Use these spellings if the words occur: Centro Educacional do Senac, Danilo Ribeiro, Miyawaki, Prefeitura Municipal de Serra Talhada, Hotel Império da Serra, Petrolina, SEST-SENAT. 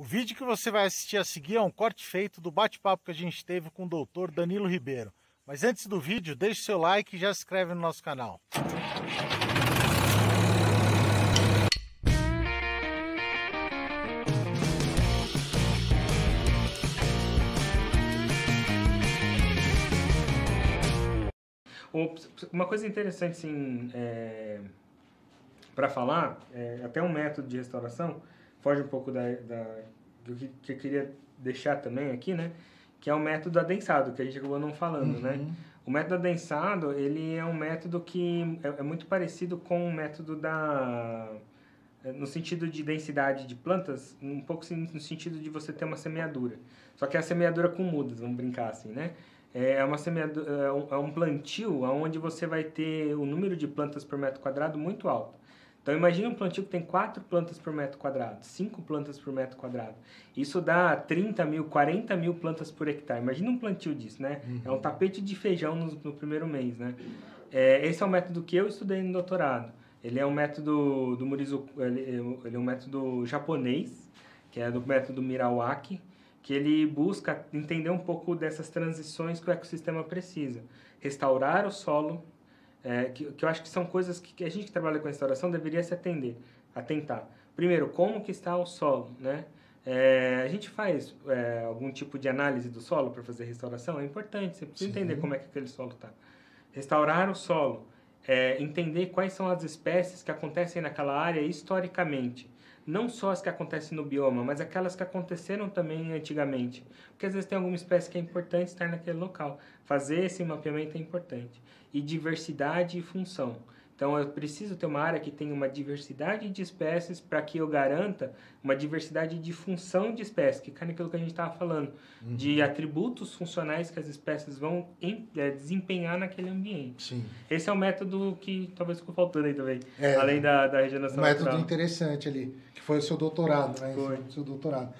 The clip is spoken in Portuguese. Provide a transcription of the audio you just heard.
O vídeo que você vai assistir a seguir é um corte feito do bate-papo que a gente teve com o doutor Danilo Ribeiro. Mas antes do vídeo, deixe seu like e já se inscreve no nosso canal. Uma coisa interessante, sim, para falar, até um método de restauração, foge um pouco do que eu queria deixar também aqui, né? Que é o método adensado, que a gente acabou não falando, uhum. Né? O método adensado, ele é um método que é muito parecido com o método no sentido de densidade de plantas, um pouco no sentido de você ter uma semeadura. Só que é a semeadura com mudas, vamos brincar assim, né? É um plantio onde você vai ter o número de plantas por metro quadrado muito alto. Então, imagine um plantio que tem 4 plantas por metro quadrado, 5 plantas por metro quadrado. Isso dá 30 mil, 40 mil plantas por hectare. Imagina um plantio disso, né? Uhum. É um tapete de feijão no primeiro mês, né? Esse é um método que eu estudei no doutorado. Ele é um método do Murizuku, ele é um método japonês, que é do método Miyawaki, que ele busca entender um pouco dessas transições que o ecossistema precisa. Restaurar o solo, que eu acho que são coisas que a gente que trabalha com restauração deveria se atentar. Primeiro, como que está o solo, né? A gente faz algum tipo de análise do solo para fazer restauração, é importante, você precisa entender como é que aquele solo está. Restaurar o solo, entender quais são as espécies que acontecem naquela área historicamente. Não só as que acontecem no bioma, mas aquelas que aconteceram também antigamente. Porque às vezes tem alguma espécie que é importante estar naquele local. Fazer esse mapeamento é importante. E diversidade e função. Então eu preciso ter uma área que tenha uma diversidade de espécies para que eu garanta uma diversidade de função de espécies, que cai naquilo que a gente estava falando, uhum. De atributos funcionais que as espécies vão desempenhar naquele ambiente. Sim. Esse é o método que talvez ficou faltando aí também, além da regeneração natural. Um método interessante ali, que foi o seu doutorado, né? Foi. O seu doutorado.